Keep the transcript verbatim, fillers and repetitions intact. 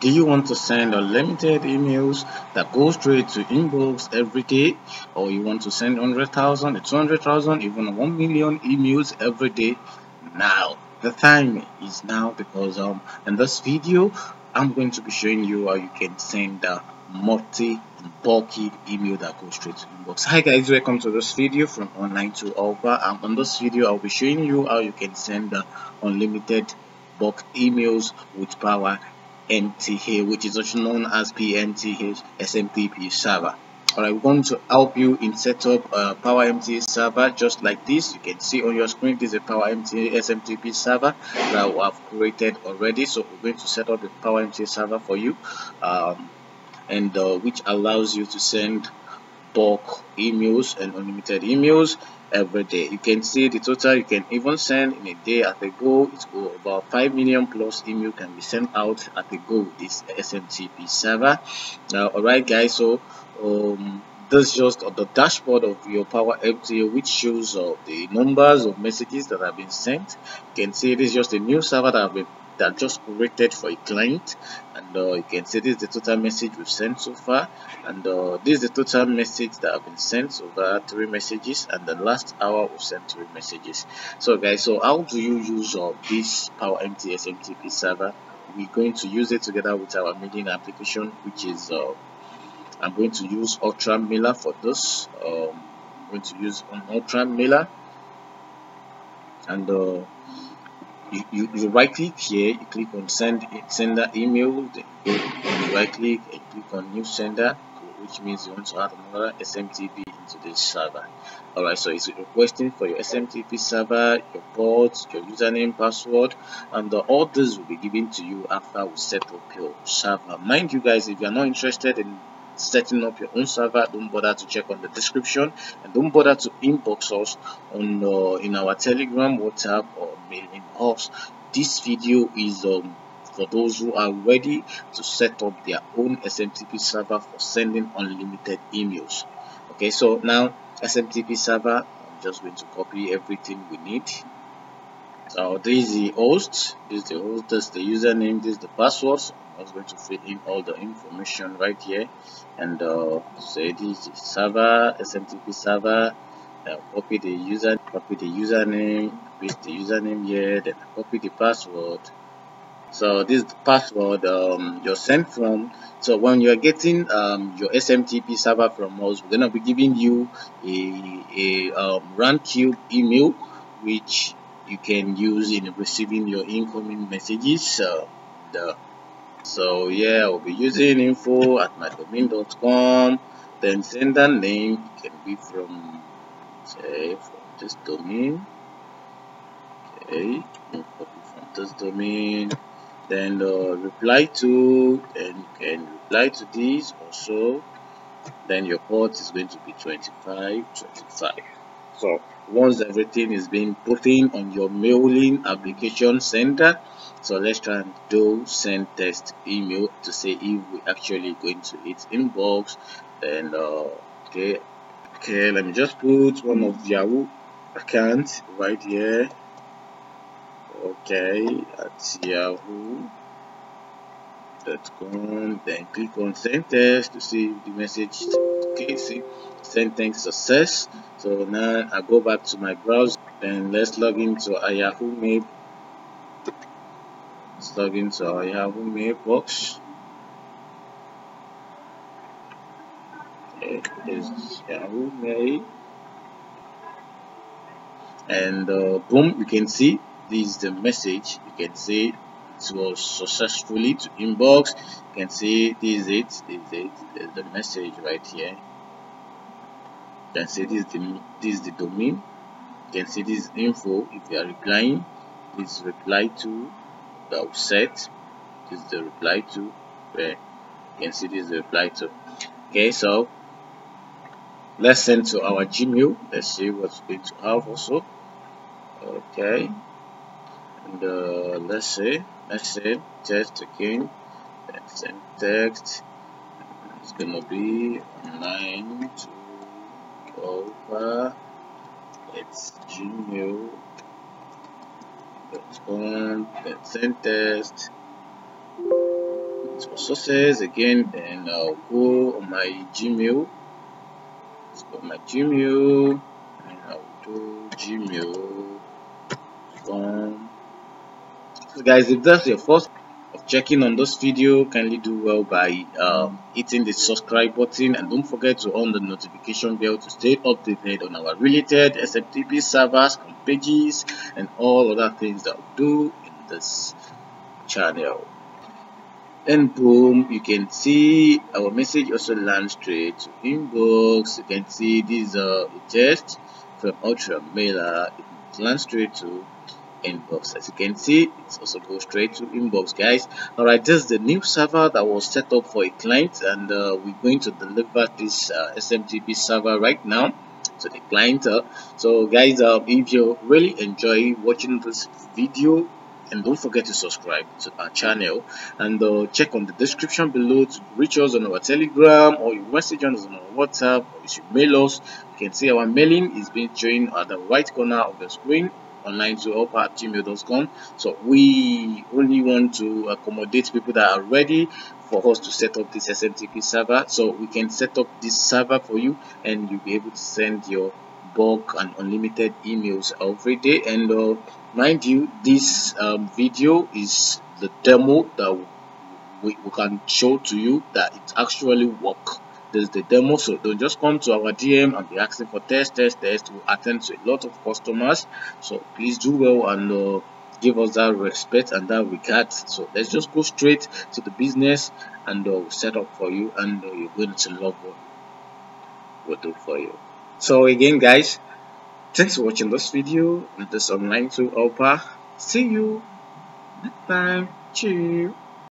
Do you want to send unlimited emails that go straight to inbox every day, or you want to send one hundred thousand, two hundred thousand, even one million emails every day? Now the time is now, because um in this video I'm going to be showing you how you can send the multi and bulky email that goes straight to inbox. Hi guys, welcome to this video from Online Tool Helper. And on this video I'll be showing you how you can send the unlimited bulk emails with Power M T A, which is also known as P M T A S M T P server. Alright, we're going to help you in set up a PowerMTA server just like this. You can see on your screen this is a PowerMTA S M T P server that we have created already. So we're going to set up the PowerMTA server for you, um, and uh, which allows you to send bulk emails and unlimited emails every day. You can see the total you can even send in a day at a go. It's about five million plus email can be sent out at a go with this S M T P server. Now, uh, alright guys, so um, this is just on the dashboard of your PowerMTA, which shows uh, the numbers of messages that have been sent. You can see this is just a new server that have been that just created for a client, and uh, you can see this is the total message we've sent so far, and uh, this is the total message that have been sent, over three messages, and the last hour we sent three messages. So guys, so how do you use uh, this PowerMTA S M T P server? We're going to use it together with our mailing application, which is uh, I'm going to use Ultramailer for this. um, I'm going to use an Ultramailer, and uh, You, you, you right click here, you click on send sender email, then you, you right click and click on new sender, which means you want to add another S M T P into this server. Alright, so it's requesting for your S M T P server, your port, your username, password, and the orders will be given to you after we set up your server. Mind you guys, if you are not interested in setting up your own server, don't bother to check on the description, and don't bother to inbox us on uh, in our Telegram, WhatsApp, or mailing us. This video is um for those who are ready to set up their own S M T P server for sending unlimited emails. Okay, so now S M T P server, I'm just going to copy everything we need. So this is the host, this is the host, this is the username, this is the passwords. I was going to fill in all the information right here, and uh, say this is server, S M T P server. Now copy the user, copy the username, paste the username here, then copy the password. So this is the password um, you're sent from. So when you're getting um, your S M T P server from us, we're gonna be giving you a, a um, round-trip email, which you can use in receiving your incoming messages. Uh, the So yeah, I'll be using info at my domain dot com. Then sender name, it can be from, say, from this domain. Okay, copy from this domain. Then uh, reply to, and you can reply to this also. Then your port is going to be twenty-five twenty-five. So once everything is being put in on your mailing application sender, so let's try and do send test email to see if we actually go into its inbox. And uh, okay, okay, let me just put one of Yahoo accounts right here. Okay, at yahoo dot com. Then click on send test to see the message. Okay, see, send test success. So now I go back to my browser, and let's log into our Yahoo Mail. Let's log into our Yahoo mailbox. Okay, there's Yahoo Mail, and uh, boom, you can see this is the message. You can see it was successfully to inbox. You can see this is it, this is it, this is the message right here. You can see this is the, this is the domain. You can see this is info if you are replying. This is reply to. Offset, this is the reply to, where you can see this is the reply to. Okay, so let's send to our Gmail. Let's see what's going to have also. Okay, and uh, let's say let's say text again. Let's send text. It's gonna be online to over it's Gmail. Let's send test. multiple sources again, then I'll go on my Gmail. Let's go on my Gmail and I'll do gmail dot com. So guys, if that's your first of checking on this video, kindly do well by um, hitting the subscribe button, and don't forget to on the notification bell to stay updated on our related S M T P servers, pages, and all other things that we do in this channel. And boom, you can see our message also lands straight to inbox. You can see these are uh, a test from Ultramailer. It lands straight to inbox. As you can see, it's also goes straight to inbox, guys. All right, this is the new server that was set up for a client, and uh, we're going to deliver this uh, S M T P server right now to the client. Uh, so guys, uh, if you really enjoy watching this video, and don't forget to subscribe to our channel, and uh, check on the description below to reach us on our Telegram, or you message us on our WhatsApp, or you should mail us. You can see our mailing is being shown at the right corner of the screen, online tool helper at gmail dot com. So we only want to accommodate people that are ready for us to set up this S M T P server, so we can set up this server for you, and you'll be able to send your bulk and unlimited emails every day. And uh, mind you, this um, video is the demo that we, we can show to you that it actually works. There's the demo, so don't just come to our D M and be asking for test, test, test. We attend to a lot of customers, so please do well and uh, give us that respect and that regard. So let's just go straight to the business, and uh, we'll set up for you, and uh, you're going to love what we'll do for you. So again, guys, thanks for watching this video. This online Tool Helper. See you next time. Cheers.